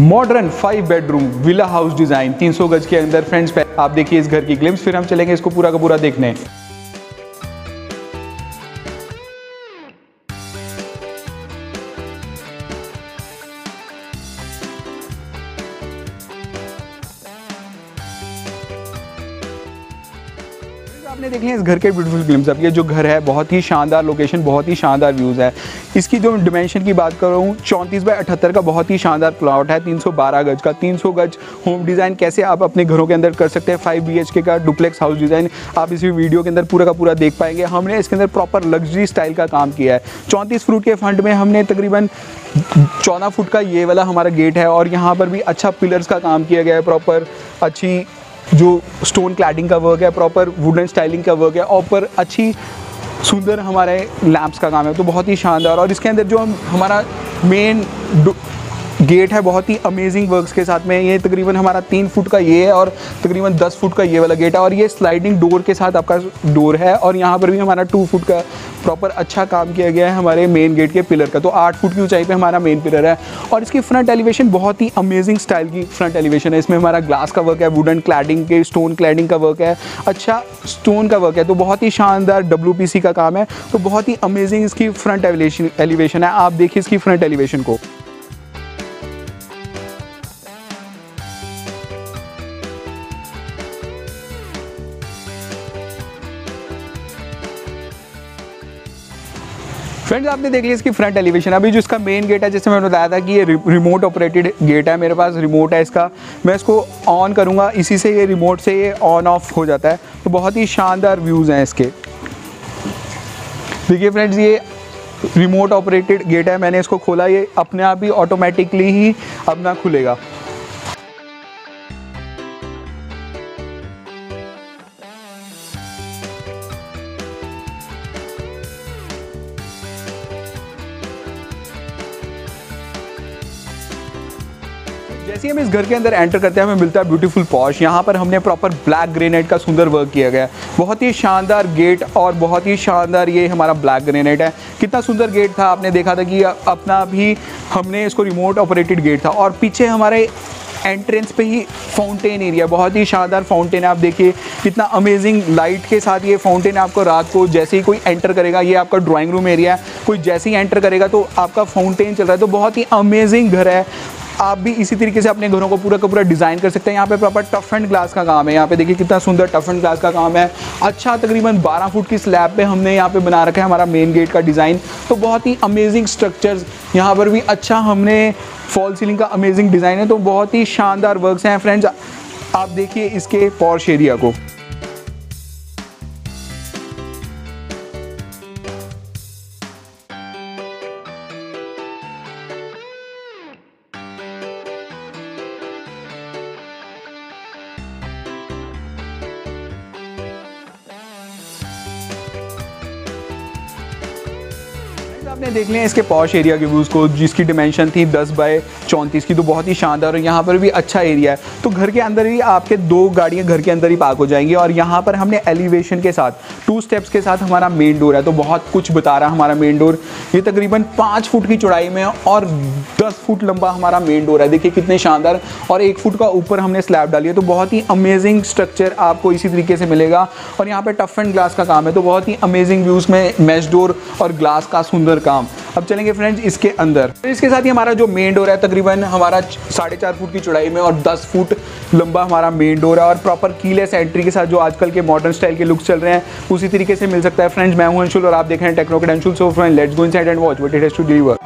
Modern 5 bedroom villa house design 300 गज के अंदर। फ्रेंड्स आप देखिए इस घर की ग्लिम्स, फिर हम चलेंगे इसको पूरा का पूरा देखने। आपने देख लिया इस घर के ब्यूटीफुल ग्लिम्स। अब ये जो घर है बहुत ही शानदार लोकेशन, बहुत ही शानदार व्यूज़ है। इसकी जो डिमेंशन की बात करूँ 34 बाई 78 का बहुत ही शानदार प्लॉट है, 312 गज का। 300 गज होम डिज़ाइन कैसे आप अपने घरों के अंदर कर सकते हैं, 5 BHK का डुप्लेक्स हाउस डिज़ाइन आप इसी वीडियो के अंदर पूरा का पूरा देख पाएंगे। हमने इसके अंदर प्रॉपर लग्जरी स्टाइल का काम किया है। 34 फुट के फंड में हमने तकरीबन 14 फुट का ये वाला हमारा गेट है और यहाँ पर भी अच्छा पिलर्स का काम किया गया है, प्रॉपर अच्छी जो स्टोन क्लैडिंग का वर्क है, प्रॉपर वुडन स्टाइलिंग का वर्क है और पर अच्छी सुंदर हमारे लैंप्स का काम है, तो बहुत ही शानदार। और इसके अंदर जो हमारा मेन गेट है बहुत ही अमेजिंग वर्क्स के साथ में। ये तकरीबन हमारा 3 फुट का ये है और तकरीबन 10 फुट का ये वाला गेट है और ये स्लाइडिंग डोर के साथ आपका डोर है। और यहाँ पर भी हमारा 2 फुट का प्रॉपर अच्छा काम किया गया है हमारे मेन गेट के पिलर का, तो 8 फुट की ऊंचाई पे हमारा मेन पिलर है। और इसकी फ्रंट एलिवेशन बहुत ही अमेजिंग स्टाइल की फ्रंट एलिवेशन है। इसमें हमारा ग्लास का वर्क है, वुडन क्लैडिंग के स्टोन क्लैडिंग का वर्क है, अच्छा स्टोन का वर्क है, तो बहुत ही शानदार WPC का काम है, तो बहुत ही अमेजिंग इसकी फ्रंट एलिवेशन है। आप देखिए इसकी फ्रंट एलिवेशन को। फ्रेंड्स आपने देख लिया इसकी फ्रंट एलिवेशन। अभी जो इसका मेन गेट है, जैसे मैंने बताया था कि ये रिमोट ऑपरेटेड गेट है, मेरे पास रिमोट है इसका, मैं इसको ऑन करूँगा, इसी से ये रिमोट से ये ऑन ऑफ हो जाता है, तो बहुत ही शानदार व्यूज़ हैं इसके। देखिए फ्रेंड्स ये रिमोट ऑपरेटेड गेट है, मैंने इसको खोला, ये अपने आप ही ऑटोमेटिकली ही अपना खुलेगा। जैसे ही हम इस घर के अंदर एंटर करते हैं हमें मिलता है ब्यूटीफुल पॉश। यहाँ पर हमने प्रॉपर ब्लैक ग्रेनाइट का सुंदर वर्क किया गया है, बहुत ही शानदार गेट और बहुत ही शानदार ये हमारा ब्लैक ग्रेनाइट है। कितना सुंदर गेट था, आपने देखा था कि अपना भी हमने इसको रिमोट ऑपरेटेड गेट था। और पीछे हमारे एंट्रेंस पे ही फाउंटेन एरिया, बहुत ही शानदार फाउंटेन है। आप देखिए कितना अमेजिंग लाइट के साथ ये फाउंटेन आपको रात को जैसे ही कोई एंटर करेगा, ये आपका ड्राइंग रूम एरिया है, कोई जैसे ही एंटर करेगा तो आपका फाउंटेन चल रहा है, तो बहुत ही अमेजिंग घर है। आप भी इसी तरीके से अपने घरों को पूरा का पूरा डिज़ाइन कर सकते हैं। यहाँ पे प्रॉपर टफ एंड ग्लास का काम है, यहाँ पे देखिए कितना सुंदर टफ एंड ग्लास का काम है। अच्छा तकरीबन 12 फुट की स्लैब पे हमने यहाँ पे बना रखा है हमारा मेन गेट का डिज़ाइन, तो बहुत ही अमेजिंग स्ट्रक्चर्स। यहाँ पर भी अच्छा हमने फॉल सीलिंग का अमेजिंग डिज़ाइन है, तो बहुत ही शानदार वर्क्स हैं। फ्रेंड्स आप देखिए इसके पॉश एरिया को। आपने देख लिया इसके पॉश एरिया के व्यूज़ को, जिसकी डिमेंशन थी 10 बाई 34 की, तो बहुत ही शानदार। और यहाँ पर भी अच्छा एरिया है, तो घर के अंदर ही आपके 2 गाड़ियाँ घर के अंदर ही पार्क हो जाएंगी। और यहाँ पर हमने एलिवेशन के साथ 2 स्टेप्स के साथ हमारा मेन डोर है, तो बहुत कुछ बता रहा है हमारा मेन डोर। ये तकरीबन 5 फुट की चौड़ाई में और 10 फुट लंबा हमारा मेन डोर है, देखिए कितने शानदार। और 1 फुट का ऊपर हमने स्लैब डाली है, तो बहुत ही अमेजिंग स्ट्रक्चर आपको इसी तरीके से मिलेगा। और यहाँ पर टफ एंड ग्लास का काम है, तो बहुत ही अमेजिंग व्यूज़ में मैश डोर और ग्लास का सुंदर काम। अब चलेंगे फ्रेंड्स इसके अंदर। इसके साथ ही हमारा जो मेन डोर है तकरीबन हमारा 4.5 फुट की चौड़ाई में और 10 फुट लंबा हमारा मेन डोर है। और प्रॉपर कीलेस एंट्री के साथ जो आजकल के मॉडर्न स्टाइल के लुक्स चल रहे हैं उसी तरीके से मिल सकता है। फ्रेंड्स मैं हूं अंशुल और आप देख रहे हैं technocrat Anshul. So friends let's go inside and watch what it has to deliver.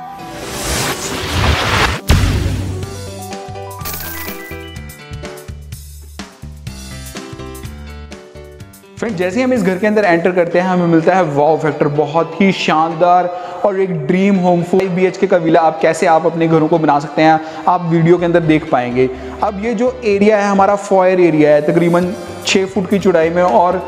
Friend जैसे हम इस घर के अंदर एंटर करते हैं हमें मिलता है वाव फैक्टर, बहुत ही शानदार और एक ड्रीम होम 5 BHK का विला आप कैसे आप अपने घरों को बना सकते हैं, आप वीडियो के अंदर देख पाएंगे। अब ये जो एरिया है हमारा फॉयर एरिया है, तकरीबन 6 फुट की चौड़ाई में और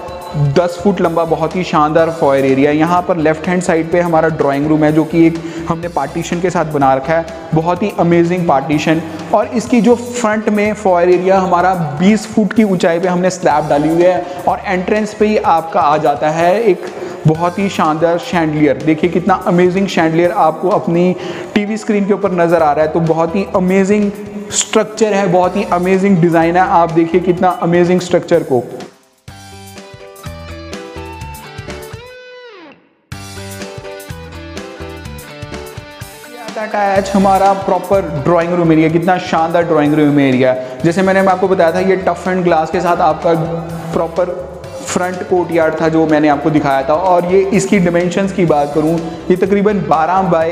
10 फुट लंबा बहुत ही शानदार फॉयर एरिया है। यहाँ पर लेफ्ट हैंड साइड पे हमारा ड्राइंग रूम है, जो कि एक हमने पार्टीशन के साथ बना रखा है, बहुत ही अमेजिंग पार्टीशन। और इसकी जो फ्रंट में फॉयर एरिया हमारा 20 फुट की ऊंचाई पे हमने स्लैब डाली हुई है और एंट्रेंस पे ही आपका आ जाता है एक बहुत ही शानदार शैंडलियर। देखिए कितना अमेजिंग शैंडलियर आपको अपनी टीवी स्क्रीन के ऊपर नज़र आ रहा है। तो बहुत ही अमेजिंग स्ट्रक्चर है, बहुत ही अमेजिंग डिज़ाइन है। आप देखिए कितना अमेजिंग स्ट्रक्चर को। अटैच हमारा प्रॉपर ड्राइंग रूम एरिया, कितना शानदार ड्राइंग रूम एरिया। जैसे मैंने आपको बताया था, ये टफ एंड ग्लास के साथ आपका प्रॉपर फ्रंट कोर्ट यार्ड था जो मैंने आपको दिखाया था। और ये इसकी डिमेंशंस की बात करूँ, ये तकरीबन 12 बाय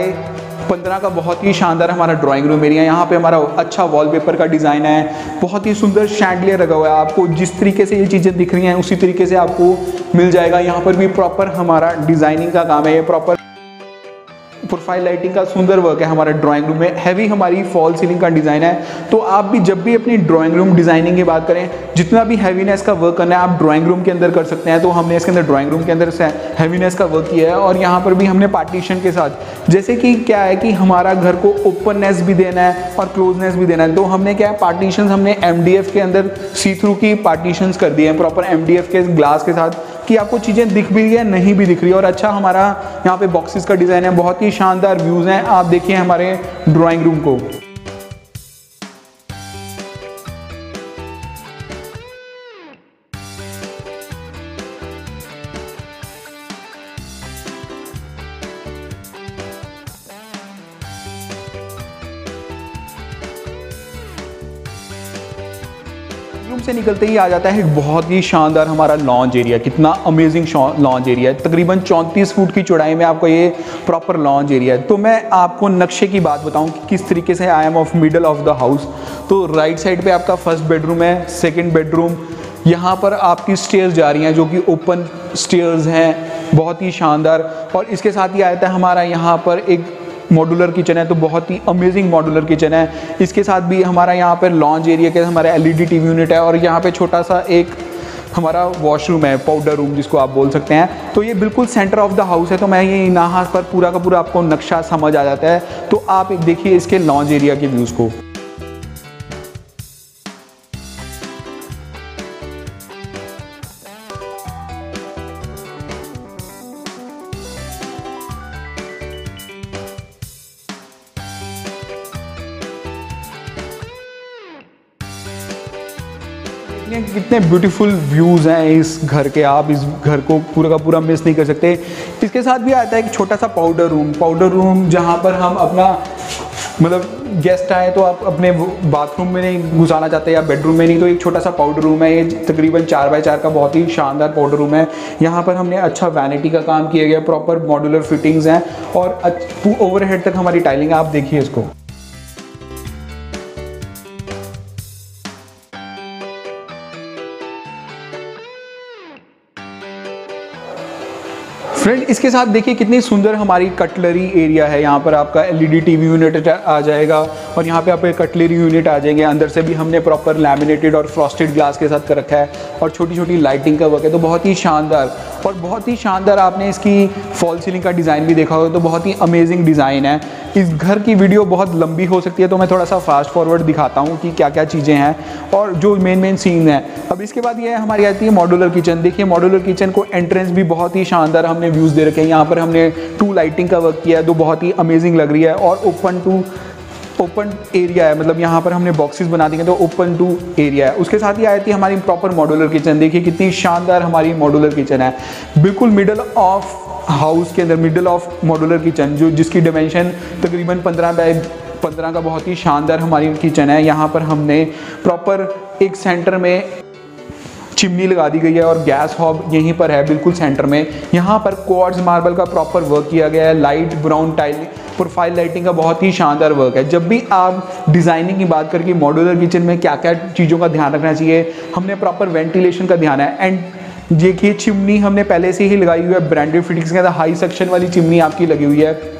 15 का बहुत ही शानदार हमारा ड्राइंग रूम एरिया। यहाँ पे हमारा अच्छा वॉलपेपर का डिज़ाइन है, बहुत ही सुंदर शैंडलियर लगा हुआ है। आपको जिस तरीके से ये चीज़ें दिख रही हैं उसी तरीके से आपको मिल जाएगा। यहाँ पर भी प्रॉपर हमारा डिज़ाइनिंग का काम है, ये प्रॉपर प्रोफाइल लाइटिंग का सुंदर वर्क है हमारे ड्राइंग रूम में। हैवी हमारी फॉल सीलिंग का डिज़ाइन है। तो आप भी जब भी अपनी ड्राइंग रूम डिज़ाइनिंग की बात करें, जितना भी हैवीनेस का वर्क करना है आप ड्राइंग रूम के अंदर कर सकते हैं। तो हमने इसके अंदर ड्राइंग रूम के अंदर हैवीनेस का वर्क किया है। और यहाँ पर भी हमने पार्टीशन के साथ, जैसे कि क्या है कि हमारा घर को ओपननेस भी देना है और क्लोजनेस भी देना है, तो हमने क्या है पार्टीशन, हमने MDF के अंदर सी थ्रू की पार्टीशन कर दी है प्रॉपर MDF के ग्लास के साथ, कि आपको चीज़ें दिख भी रही है नहीं भी दिख रही है। और अच्छा हमारा यहाँ पे बॉक्सेस का डिज़ाइन है, बहुत ही शानदार व्यूज़ हैं। आप देखिए हमारे ड्राइंग रूम को। रूम से निकलते ही आ जाता है बहुत ही शानदार हमारा लॉन्च एरिया। कितना अमेजिंग लॉन्च एरिया है, तकरीबन 34 फुट की चौड़ाई में आपको ये प्रॉपर लॉन्च एरिया है। तो मैं आपको नक्शे की बात बताऊं कि किस तरीके से I am of middle of the house. तो राइट साइड पे आपका फर्स्ट बेडरूम है, सेकंड बेडरूम, यहाँ पर आपकी स्टेयर्स जा रही हैं जो कि ओपन स्टेयर्स हैं, बहुत ही शानदार। और इसके साथ ही आता है हमारा यहाँ पर एक मॉडुलर किचन है, तो बहुत ही अमेजिंग मॉडुलर किचन है। इसके साथ भी हमारा यहाँ पर लॉन्च एरिया के हमारा LED TV यूनिट है और यहाँ पे छोटा सा एक हमारा वॉशरूम है, पाउडर रूम जिसको आप बोल सकते हैं। तो ये बिल्कुल सेंटर ऑफ द हाउस है। तो मैं ये यहाँ पर पूरा का पूरा आपको नक्शा समझ आ जाता है। तो आप एक देखिए इसके लॉन्च एरिया के व्यूज़ को। कितने ब्यूटीफुल व्यूज़ हैं इस घर के, आप इस घर को पूरा का पूरा मिस नहीं कर सकते। इसके साथ भी आता है एक छोटा सा पाउडर रूम जहाँ पर हम अपना, मतलब गेस्ट आए तो आप अपने बाथरूम में नहीं गुजारना चाहते या बेडरूम में नहीं, तो एक छोटा सा पाउडर रूम है। ये तकरीबन 4 बाय 4 का बहुत ही शानदार पाउडर रूम है। यहाँ पर हमने अच्छा वैनिटी का काम किया गया, प्रॉपर मॉड्यूलर फिटिंग्स हैं और ओवरहेड तक हमारी टाइलिंग है। आप देखिए इसको। फ्रेंड इसके साथ देखिए कितनी सुंदर हमारी कटलरी एरिया है। यहाँ पर आपका LED TV यूनिट आ जाएगा और यहाँ पे आपके कटलरी यूनिट आ जाएंगे। अंदर से भी हमने प्रॉपर लैमिनेटेड और फ्रॉस्टेड ग्लास के साथ कर रखा है और छोटी छोटी लाइटिंग का वर्क है। तो बहुत ही शानदार और बहुत ही शानदार आपने इसकी फॉल सीलिंग का डिज़ाइन भी देखा होगा, तो बहुत ही अमेजिंग डिज़ाइन है। इस घर की वीडियो बहुत लंबी हो सकती है, तो मैं थोड़ा सा फास्ट फॉरवर्ड दिखाता हूँ कि क्या क्या चीज़ें हैं और जो मेन सीन है। अब इसके बाद ये हमारी आती है मॉड्यूलर किचन। देखिए मॉड्यूलर किचन को एंट्रेंस भी बहुत ही शानदार हमने व्यूज़ दे रखे हैं। यहाँ पर हमने 2 लाइटिंग का वर्क किया है, तो बहुत ही अमेजिंग लग रही है। और ओपन एरिया है, मतलब यहाँ पर हमने बॉक्सेस बना दिए तो ओपन टू एरिया है। उसके साथ ही आई थी हमारी प्रॉपर मॉड्यूलर किचन। देखिए कितनी शानदार हमारी मॉड्यूलर किचन है, बिल्कुल मिडल ऑफ हाउस के अंदर, मिडल ऑफ मॉड्यूलर किचन, जो जिसकी डिमेंशन तकरीबन 15 बाय 15 का बहुत ही शानदार हमारी किचन है। यहाँ पर हमने प्रॉपर एक सेंटर में चिमनी लगा दी गई है और गैस हॉब यहीं पर है बिल्कुल सेंटर में। यहाँ पर क्वार्ट्ज मार्बल का प्रॉपर वर्क किया गया है, light brown tile, profile lighting का बहुत ही शानदार वर्क है। जब भी आप डिज़ाइनिंग की बात करके मॉड्यूलर किचन में क्या क्या चीज़ों का ध्यान रखना चाहिए, हमने प्रॉपर वेंटिलेशन का ध्यान है। एंड देखिए चिमनी हमने पहले से ही लगाई हुई है, ब्रांडेड फिटिंग्स के अंदर हाई सक्शन वाली चिमनी आपकी लगी हुई है।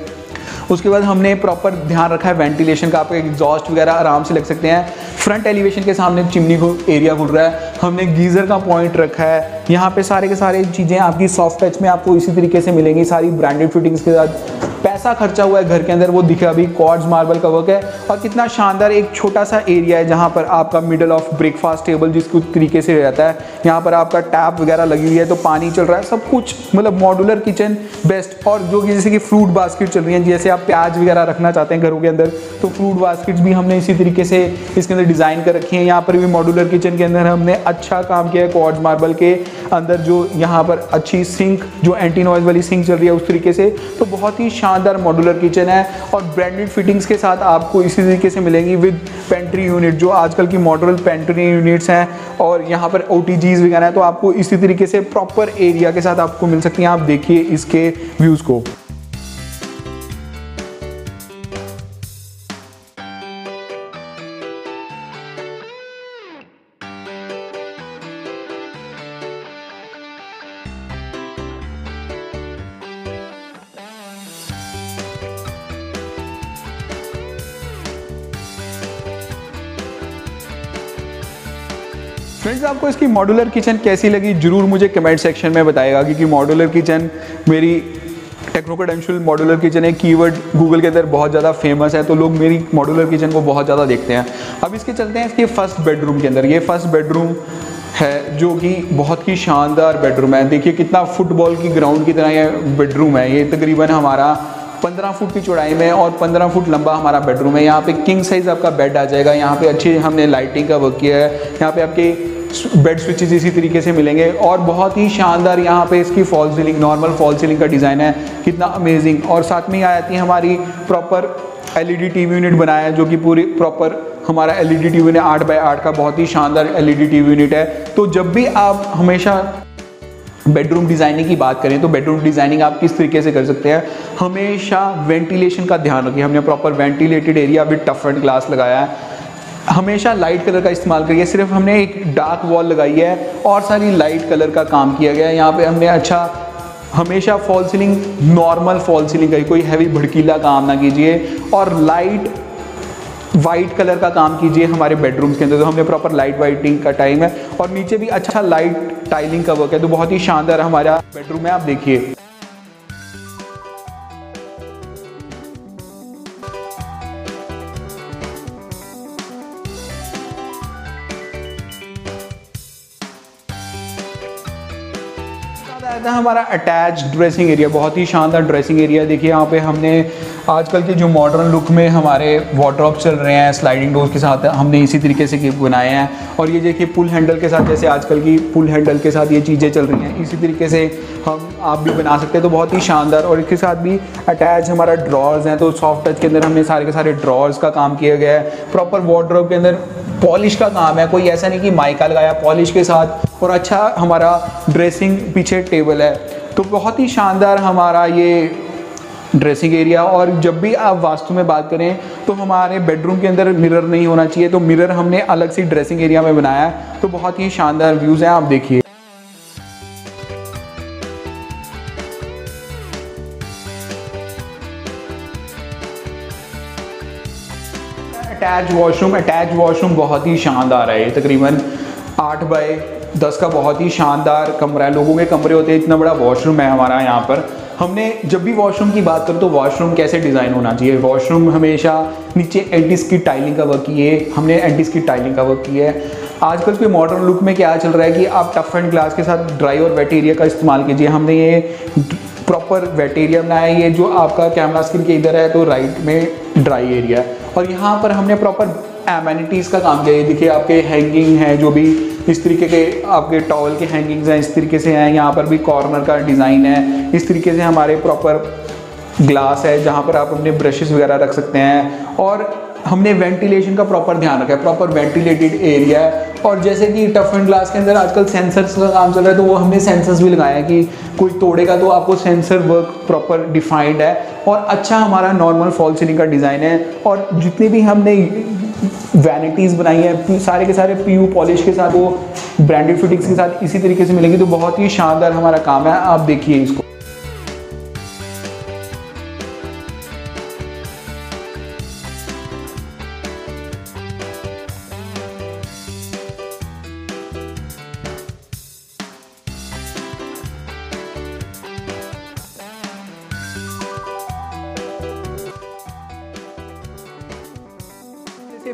उसके बाद हमने प्रॉपर ध्यान रखा है वेंटिलेशन का, आपके एग्जॉस्ट वगैरह आराम से लग सकते हैं। फ्रंट एलिवेशन के सामने चिमनी को एरिया खुल रहा है, हमने गीज़र का पॉइंट रखा है। यहाँ पे सारे के सारे चीज़ें आपकी सॉफ्ट टच में आपको इसी तरीके से मिलेंगी, सारी ब्रांडेड फिटिंग्स के साथ। पैसा खर्चा हुआ है घर के अंदर वो दिखा अभी, क्वार्ट्ज मार्बल का वर्क है। और कितना शानदार एक छोटा सा एरिया है जहाँ पर आपका मिडल ऑफ ब्रेकफास्ट टेबल जिसको तरीके से रहता है, यहाँ पर आपका टैप वगैरह लगी हुई है तो पानी चल रहा है, सब कुछ मतलब मॉड्यूलर किचन बेस्ट। और जो जैसे कि फ्रूट बास्केट चल रही है, जैसे आप प्याज वगैरह रखना चाहते हैं घरों के अंदर तो फ्रूट बास्केट्स भी हमने इसी तरीके से इसके अंदर डिज़ाइन कर रखी है। यहाँ पर भी मॉड्यूलर किचन के अंदर हमने अच्छा काम किया है क्वार्ट्ज मार्बल के अंदर। जो यहाँ पर अच्छी सिंक जो एंटी नॉइज वाली सिंक चल रही है उस तरीके से, तो बहुत ही शानदार मॉड्यूलर किचन है। और ब्रांडेड फिटिंग्स के साथ आपको इसी तरीके से मिलेंगी विद पेंट्री यूनिट, जो आजकल की मॉडर्न पेंट्री यूनिट्स हैं। और यहाँ पर OTGs वगैरह है, तो आपको इसी तरीके से प्रॉपर एरिया के साथ आपको मिल सकती हैं। आप देखिए इसके व्यूज़ को। फ्रेंड्स, आपको इसकी मॉड्यूलर किचन कैसी लगी जरूर मुझे कमेंट सेक्शन में बताएगा, क्योंकि मॉड्यूलर किचन मेरी टेक्नोक्रेट अंशुल मॉड्यूलर किचन एक कीवर्ड गूगल के अंदर बहुत ज़्यादा फेमस है, तो लोग मेरी मॉड्यूलर किचन को बहुत ज़्यादा देखते हैं। अब इसके चलते हैं इसके फर्स्ट बेडरूम के अंदर। ये फर्स्ट बेडरूम है जो कि बहुत ही शानदार बेडरूम है। देखिए कितना फुटबॉल की ग्राउंड की तरह यह बेडरूम है। ये तकरीबन हमारा 15 फुट की चौड़ाई में और 15 फुट लंबा हमारा बेडरूम है। यहाँ पे किंग साइज़ आपका बेड आ जाएगा। यहाँ पे अच्छी हमने लाइटिंग का वर्क किया है। यहाँ पे आपके बेड स्विचेज इसी तरीके से मिलेंगे और बहुत ही शानदार यहाँ पे इसकी fall ceiling, normal fall ceiling का डिज़ाइन है, कितना अमेजिंग। और साथ में यहाँ आती है हमारी प्रॉपर LED TV यूनिट बनाया है, जो कि पूरी प्रॉपर हमारा LED TV यूनिट 8x8 का बहुत ही शानदार LED TV यूनिट है। तो जब भी आप हमेशा बेडरूम डिज़ाइनिंग की बात करें तो बेडरूम डिज़ाइनिंग आप किस तरीके से कर सकते हैं, हमेशा वेंटिलेशन का ध्यान रखिए। हमने प्रॉपर वेंटिलेटेड एरिया विद टफन ग्लास लगाया है। हमेशा लाइट कलर का इस्तेमाल करिए। सिर्फ हमने एक डार्क वॉल लगाई है और सारी लाइट कलर का काम किया गया है। यहाँ पे हमने अच्छा हमेशा fall ceiling, normal fall ceiling करिए, कोई हैवी भड़कीला काम ना कीजिए और लाइट वाइट कलर का काम कीजिए हमारे बेडरूम्स के अंदर। तो हमने प्रॉपर लाइट वाइटिंग का टाइम है और नीचे भी अच्छा लाइट टाइलिंग का वर्क है। तो बहुत ही शानदार हमारा बेडरूम है, आप देखिए। हमारा अटैच ड्रेसिंग एरिया, बहुत ही शानदार ड्रेसिंग एरिया। देखिए यहाँ पे हमने आजकल के जो मॉडर्न लुक में हमारे वार्डरोब चल रहे हैं स्लाइडिंग डोर के साथ, हमने इसी तरीके से बनाए हैं। और ये देखिए पुल हैंडल के साथ, जैसे आजकल की पुल हैंडल के साथ ये चीज़ें चल रही हैं, इसी तरीके से हम आप भी बना सकते हैं। तो बहुत ही शानदार। और इसके साथ भी अटैच हमारा ड्रॉर्स हैं, तो सॉफ्ट टच के अंदर हमने सारे के सारे ड्रॉर्स का काम किया गया है। प्रॉपर वार्डरोब के अंदर पॉलिश का काम है, कोई ऐसा नहीं कि माइका लगाया, पॉलिश के साथ। और अच्छा हमारा ड्रेसिंग पीछे टेबल है। तो बहुत ही शानदार हमारा ये ड्रेसिंग एरिया। और जब भी आप वास्तु में बात करें तो हमारे बेडरूम के अंदर मिरर नहीं होना चाहिए, तो मिरर हमने अलग से ड्रेसिंग एरिया में बनाया है। तो बहुत ही शानदार व्यूज़ हैं, आप देखिए। अटैच वॉशरूम बहुत ही शानदार है। ये तकरीबन 8x10 का बहुत ही शानदार कमरा है। लोगों के कमरे होते हैं, इतना बड़ा वॉशरूम है हमारा। यहाँ पर हमने जब भी वॉशरूम की बात करें तो वॉशरूम कैसे डिज़ाइन होना चाहिए, वॉशरूम हमेशा नीचे एंटीस्की टाइलिंग का वर्क किए, हमने एंटीस्की टाइलिंग का वर्क किया है। आजकल के मॉडर्न लुक में क्या चल रहा है कि आप टफ एंड ग्लास के साथ ड्राई और वेट एरिया का इस्तेमाल कीजिए। हमने ये प्रॉपर वेट एरिया बनाया है। ये जो आपका कैमरा स्क्रीन के इधर है तो राइट में ड्राई एरिया है। और यहाँ पर हमने प्रॉपर एमेनिटीज़ का काम किया। ये देखिए आपके हैंगिंग है, जो भी इस तरीके के आपके टॉवल के हैंगिंग्स हैं इस तरीके से हैं। यहाँ पर भी कॉर्नर का डिज़ाइन है, इस तरीके से हमारे प्रॉपर ग्लास है जहाँ पर आप अपने ब्रशेस वगैरह रख सकते हैं। और हमने वेंटिलेशन का प्रॉपर ध्यान रखा है, प्रॉपर वेंटिलेटेड एरिया है। और जैसे कि टफ एंड ग्लास के अंदर आजकल सेंसर्स का काम चल रहा है, तो वो हमने सेंसर्स भी लगाए हैं कि कोई तोड़ेगा तो आपको सेंसर वर्क प्रॉपर डिफाइंड है। और अच्छा हमारा नॉर्मल फॉल सीलिंग का डिज़ाइन है। और जितनी भी हमने वैनिटीज़ बनाई है सारे के सारे PU पॉलिश के साथ, वो ब्रांडेड फिटिंग्स के साथ इसी तरीके से मिलेंगी। तो बहुत ही शानदार हमारा काम है, आप देखिए इसको।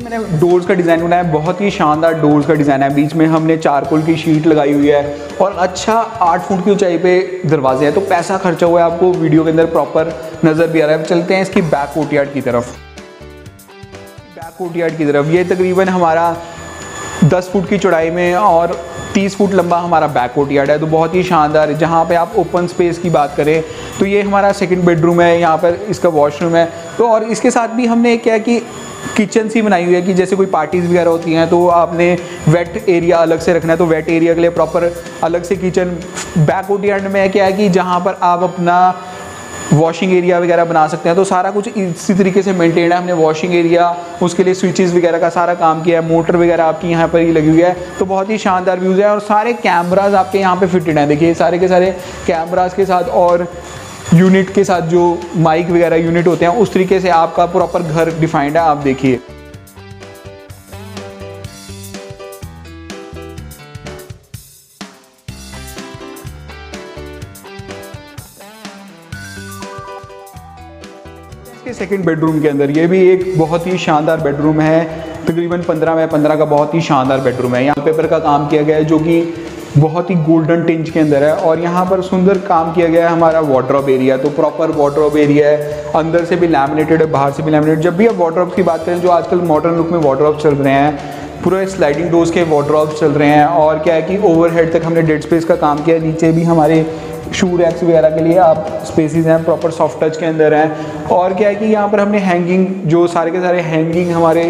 मैंने डोर्स का डिज़ाइन बनाया, बहुत ही शानदार डोर्स का डिज़ाइन है। बीच में हमने चारकोल की शीट लगाई हुई है और अच्छा 8 फुट की ऊंचाई पे दरवाजे हैं, तो पैसा खर्चा हुआ है, आपको वीडियो के अंदर प्रॉपर नज़र भी आ रहा है। चलते हैं इसकी बैक कोर्टयार्ड की तरफ। बैक कोर्टयार्ड की तरफ ये तकरीबन हमारा 10 फुट की चौड़ाई में और 30 फुट लंबा हमारा बैक कोर्टयार्ड है, तो बहुत ही शानदार है। जहाँ पे आप ओपन स्पेस की बात करें तो ये हमारा सेकंड बेडरूम है, यहाँ पर इसका वॉशरूम है। तो और इसके साथ भी हमने क्या कि किचन सी बनाई हुई है कि जैसे कोई पार्टीज़ वगैरह होती हैं तो आपने वेट एरिया अलग से रखना है, तो वेट एरिया के लिए प्रॉपर अलग से किचन। बैक कोर्टयार्ड में क्या है कि जहाँ पर आप अपना वॉशिंग एरिया वगैरह बना सकते हैं, तो सारा कुछ इसी तरीके से मेंटेन है। हमने वॉशिंग एरिया, उसके लिए स्विचेस वगैरह का सारा काम किया है, मोटर वगैरह आपकी यहाँ पर ही लगी हुई है, तो बहुत ही शानदार व्यूज़ है। और सारे कैमराज आपके यहाँ पे फिटेड हैं, देखिए सारे के सारे कैमराज के साथ और यूनिट के साथ जो माइक वगैरह यूनिट होते हैं उस तरीके से आपका प्रॉपर घर डिफाइंड है। आप देखिए के सेकंड बेडरूम के अंदर, ये भी एक बहुत ही शानदार बेडरूम है, तकरीबन 15x15 का बहुत ही शानदार बेडरूम है। यहाँ पेपर का काम किया गया है जो कि बहुत ही गोल्डन टिंच के अंदर है, और यहाँ पर सुंदर काम किया गया है। हमारा वार्डरोब एरिया, तो प्रॉपर वार्डरोब एरिया है, अंदर से भी लैमिनेटेड है, बाहर से भी लैमिनेटेड। जब भी आप वार्डरोब की बात करें, जो आजकल मॉडर्न लुक में वार्डरोब चल रहे हैं, पूरे स्लाइडिंग डोर्स के वार्डरोब चल रहे हैं। और क्या है कि ओवरहेड तक हमने डेड स्पेस का काम किया है, नीचे भी हमारे शू रैक्स वगैरह के लिए आप स्पेसेस हैं, प्रॉपर सॉफ्ट टच के अंदर हैं। और क्या है कि यहाँ पर हमने हैंगिंग, जो सारे के सारे हैंगिंग हमारे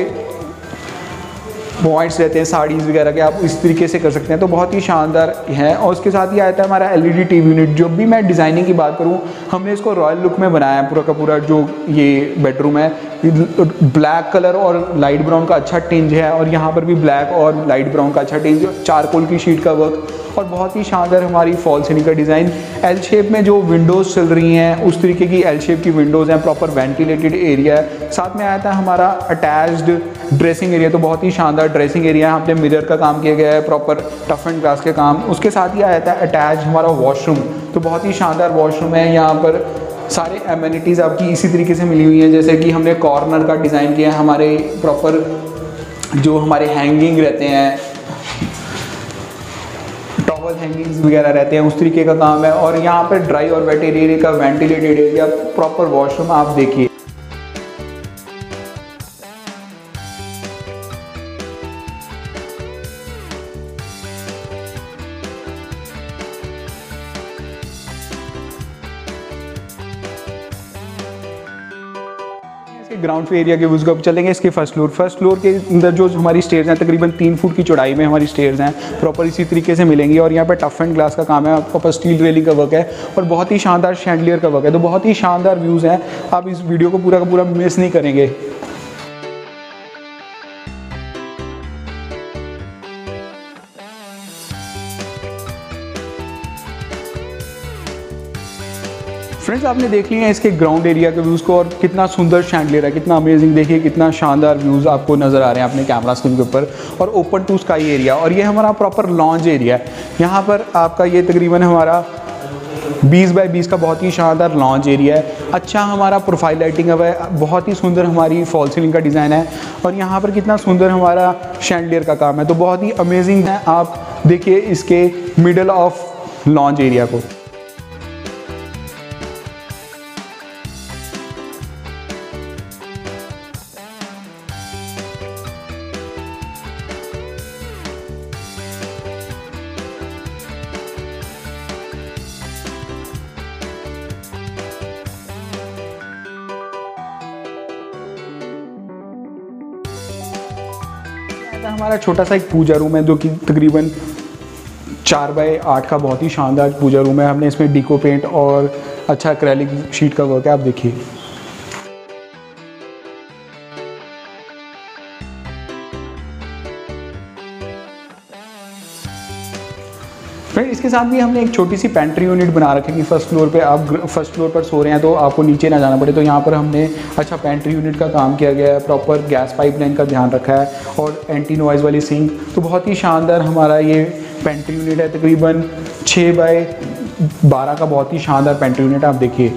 पॉइंट्स रहते हैं साड़ीज़ वगैरह के, आप इस तरीके से कर सकते हैं, तो बहुत ही शानदार है। और उसके साथ ही आता है हमारा एलईडी टीवी यूनिट। जो भी मैं डिज़ाइनिंग की बात करूँ, हमने इसको रॉयल लुक में बनाया है। पूरा का पूरा जो ये बेडरूम है, ब्लैक कलर और लाइट ब्राउन का अच्छा टिंज है, और यहाँ पर भी ब्लैक और लाइट ब्राउन का अच्छा टिंज, चारकोल की शीट का वर्क, और बहुत ही शानदार हमारी फॉल सीलिंग का डिज़ाइन। एल शेप में जो विंडोज़ चल रही हैं उस तरीके की एल शेप की विंडोज़ हैं, प्रॉपर वेंटिलेटेड एरिया है। साथ में आया था हमारा अटैच्ड ड्रेसिंग एरिया, तो बहुत ही शानदार ड्रेसिंग एरिया है। यहाँ पे मिरर का काम किया गया है, प्रॉपर टफ एंड ग्लास के काम। उसके साथ ही आया था अटैच हमारा वॉशरूम, तो बहुत ही शानदार वॉशरूम है। यहाँ पर सारे एमेनिटीज़ आपकी इसी तरीके से मिली हुई हैं, जैसे कि हमने कॉर्नर का डिज़ाइन किया है, हमारे प्रॉपर जो हमारे हैंगिंग रहते हैं, टॉवल हैंगिंग्स वगैरह रहते हैं, उस तरीके का काम है। और यहाँ पर ड्राई और वेट एरिया का वेंटिलेटेड एरिया, प्रॉपर वॉशरूम, आप देखिए। ग्राउंड फ्लोर एरिया के व्यूज़ को चलेंगे इसके फर्स्ट फ्लोर। फर्स्ट फ्लोर के अंदर जो हमारी स्टेयर्स हैं, तकरीबन 3 फुट की चौड़ाई में हमारी स्टेयर्स हैं, प्रॉपर इसी तरीके से मिलेंगी। और यहाँ पे टफ एंड ग्लास का काम है, प्रॉपर स्टील रेलिंग का वर्क है, और बहुत ही शानदार शैंडलियर का वर्क है, तो बहुत ही शानदार व्यूज़ हैं। आप इस वीडियो को पूरा का पूरा मिस नहीं करेंगे। फ्रेंड्स, आपने देख लिए हैं इसके ग्राउंड एरिया के व्यूज़ को, और कितना सुंदर शैंडलियर है, कितना अमेजिंग, देखिए कितना शानदार व्यूज़ आपको नज़र आ रहे हैं अपने कैमरा स्क्रीन के ऊपर। और ओपन टू स्काई एरिया, और ये हमारा प्रॉपर लॉन्ज एरिया है। यहाँ पर आपका ये तकरीबन हमारा 20x20 का बहुत ही शानदार लॉन्च एरिया है। अच्छा हमारा प्रोफाइल लाइटिंग अब है, बहुत ही सुंदर हमारी फॉल सीलिंग का डिज़ाइन है, और यहाँ पर कितना सुंदर हमारा शैंडलियर का काम है, तो बहुत ही अमेजिंग है। आप देखिए इसके मिडल ऑफ लॉन्च एरिया को। हमारा छोटा सा एक पूजा रूम है, जो कि तकरीबन 4x8 का बहुत ही शानदार पूजा रूम है। हमने इसमें डिको पेंट और अच्छा एक्रेलिक शीट का वर्क है, आप देखिए। फ्रेंड, इसके साथ भी हमने एक छोटी सी पेंट्री यूनिट बना रखी है कि फर्स्ट फ्लोर पे आप फर्स्ट फ्लोर पर सो रहे हैं तो आपको नीचे ना जाना पड़े, तो यहाँ पर हमने अच्छा पेंट्री यूनिट का काम किया गया है, प्रॉपर गैस पाइपलाइन का ध्यान रखा है, और एंटी नॉइज़ वाली सिंक, तो बहुत ही शानदार हमारा ये पेंट्री यूनिट है। तकरीबन 6x12 का बहुत ही शानदार पेंट्री यूनिट, आप देखिए।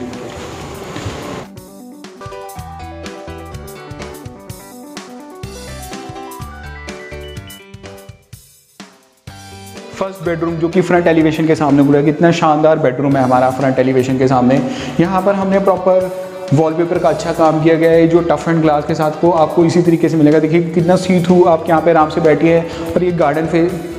फर्स्ट बेडरूम जो कि फ्रंट एलिवेशन के सामने पूरा, कितना शानदार बेडरूम है हमारा फ्रंट एलिवेशन के सामने। यहाँ पर हमने प्रॉपर वॉलपेपर का अच्छा काम किया गया है, जो टफ एंड ग्लास के साथ को आपको इसी तरीके से मिलेगा। देखिए कितना सी थ्रू आप यहाँ पे आराम से बैठिए है। और ये गार्डन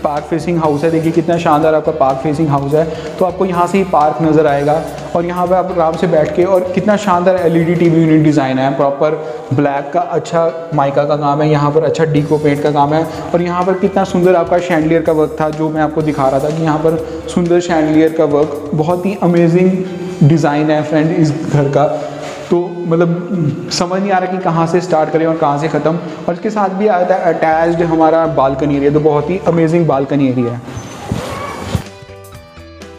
पार्क फेसिंग हाउस है, देखिए कितना शानदार आपका पार्क फेसिंग हाउस है, तो आपको यहाँ से ही पार्क नज़र आएगा। और यहाँ पे आप आराम से बैठ के, और कितना शानदार LED TV यूनिट डिज़ाइन है, प्रॉपर ब्लैक का अच्छा माइका का काम है, यहाँ पर अच्छा डीको पेंट का काम है। और यहाँ पर कितना सुंदर आपका शैंडलियर का वर्क था, जो मैं आपको दिखा रहा था कि यहाँ पर सुंदर शैंडलियर का वर्क, बहुत ही अमेजिंग डिज़ाइन है फ्रेंड इस घर का। तो मतलब समझ नहीं आ रहा कि कहाँ से स्टार्ट करें और कहाँ से ख़त्म। और इसके साथ भी आता है अटैच्ड हमारा बालकनी एरिया, तो बहुत ही अमेजिंग बालकनी एरिया है,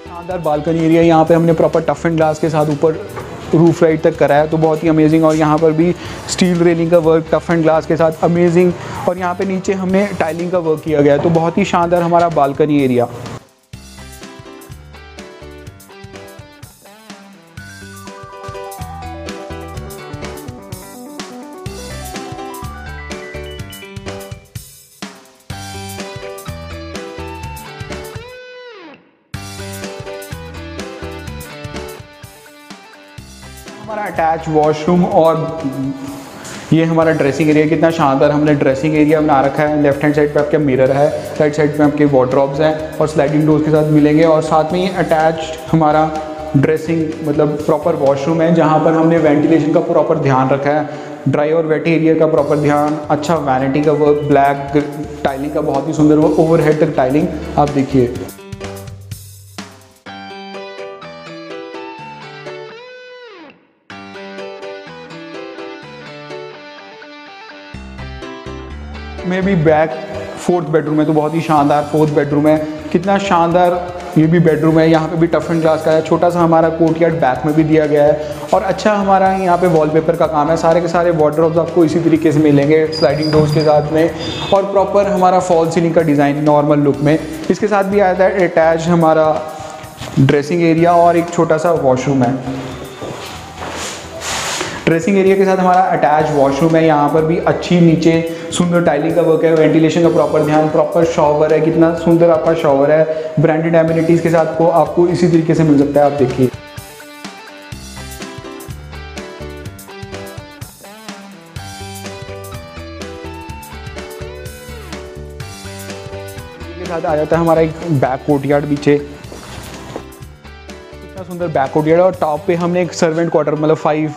शानदार बालकनी एरिया। यहाँ पे हमने प्रॉपर टफ एंड ग्लास के साथ ऊपर रूफ राइट तक कराया, तो बहुत ही अमेजिंग। और यहाँ पर भी स्टील रेलिंग का वर्क टफ एंड ग्लास के साथ अमेजिंग। और यहाँ पर नीचे हमने टाइलिंग का वर्क किया गया है, तो बहुत ही शानदार हमारा बालकनी एरिया। हमारा अटैच वॉशरूम और ये हमारा ड्रेसिंग एरिया, कितना शानदार हमने ड्रेसिंग एरिया बना रखा है। लेफ्ट हैंड साइड पे आपके मिरर है, राइट साइड पे आपके वार्डरोब्स हैं और स्लाइडिंग डोर्स के साथ मिलेंगे। और साथ में ये अटैच्ड हमारा ड्रेसिंग मतलब प्रॉपर वॉशरूम है, जहाँ पर हमने वेंटिलेशन का प्रॉपर ध्यान रखा है, ड्राई और वेट एरिया का प्रॉपर ध्यान, अच्छा वैनिटी का वर्क, ब्लैक टाइलिंग का बहुत ही सुंदर वर्क, ओवरहेड तक टाइलिंग आप देखिए। में भी बैक फोर्थ बेडरूम है, तो बहुत ही शानदार फोर्थ बेडरूम है, कितना शानदार ये भी बेडरूम है। यहाँ पे भी टफ एंड ग्लास का है, छोटा सा हमारा कोर्टयार्ड बैक में भी दिया गया है। और अच्छा हमारा यहाँ पे वॉलपेपर का काम है, सारे के सारे वार्डरोब्स आपको इसी तरीके से मिलेंगे स्लाइडिंग डोर्स के साथ में। और प्रॉपर हमारा फॉल सीलिंग का डिज़ाइन नॉर्मल लुक में। इसके साथ भी आता है अटैच हमारा ड्रेसिंग एरिया और एक छोटा सा वॉशरूम है। ड्रेसिंग एरिया के साथ हमारा अटैच वॉशरूम है, यहाँ पर भी अच्छी नीचे सुंदर टाइलिंग का वर्क है, वेंटिलेशन का प्रॉपर ध्यान, प्रॉपर शॉवर है, कितना सुंदर आपका शॉवर है, ब्रांडेड एमिनिटीज़ के साथ को आपको इसी तरीके से मिल सकता है, आप देखिए। के साथ आ जाता है हमारा एक बैक कोर्टयार्ड पीछे, सुंदर बैक कोर्टयार्ड। और टॉप पे हमने एक सर्वेंट क्वार्टर मतलब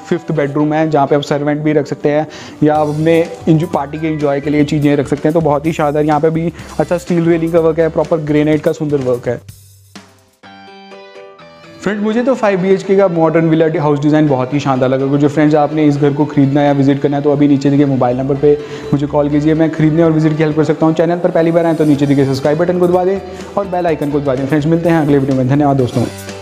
फिफ्थ बेडरूम है, जहाँ पे आप सर्वेंट भी रख सकते हैं या आप अपने पार्टी के इंजॉय के लिए चीज़ें रख सकते हैं। तो बहुत ही शानदार यहाँ पे भी अच्छा स्टील रेलिंग का वर्क है, प्रॉपर ग्रेनाइट का सुंदर वर्क है। फ्रेंड मुझे तो 5 BHK का मॉडर्न विला हाउस डिज़ाइन बहुत ही शानदार लगा। क्योंकि फ्रेंड्स आपने इस घर को खरीदना या विजिट करना है तो अभी नीचे दिखे मोबाइल नंबर पे मुझे कॉल कीजिए, मैं खरीदने और विजिट की हेल्प कर सकता हूँ। चैनल पर पहली बार आए तो नीचे दिखे सब्सक्राइब बटन को दबा दें और बेल आइकन को दबा दें। फ्रेंड्स मिलते हैं अगले वीडियो में, धन्यवाद दोस्तों।